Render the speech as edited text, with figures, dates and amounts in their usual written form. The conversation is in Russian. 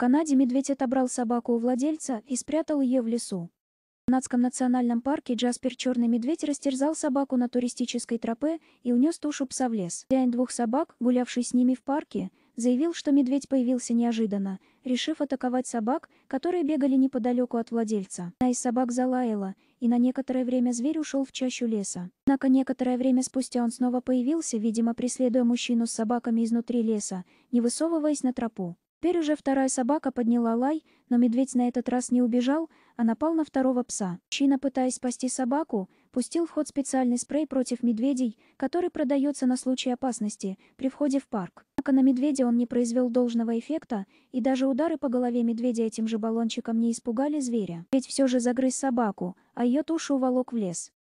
Канаде медведь отобрал собаку у владельца и спрятал ее в лесу. В канадском национальном парке Джаспер черный медведь растерзал собаку на туристической тропе и унес тушу пса в лес. Хозяин двух собак, гулявший с ними в парке, заявил, что медведь появился неожиданно, решив атаковать собак, которые бегали неподалеку от владельца. Одна из собак залаяла, и на некоторое время зверь ушел в чащу леса. Однако некоторое время спустя он снова появился, видимо преследуя мужчину с собаками изнутри леса, не высовываясь на тропу. Теперь уже вторая собака подняла лай, но медведь на этот раз не убежал, а напал на второго пса. Мужчина, пытаясь спасти собаку, пустил в ход специальный спрей против медведей, который продается на случай опасности при входе в парк. Однако на медведя он не произвел должного эффекта, и даже удары по голове медведя этим же баллончиком не испугали зверя. Ведь все же загрыз собаку, а ее тушу уволок в лес.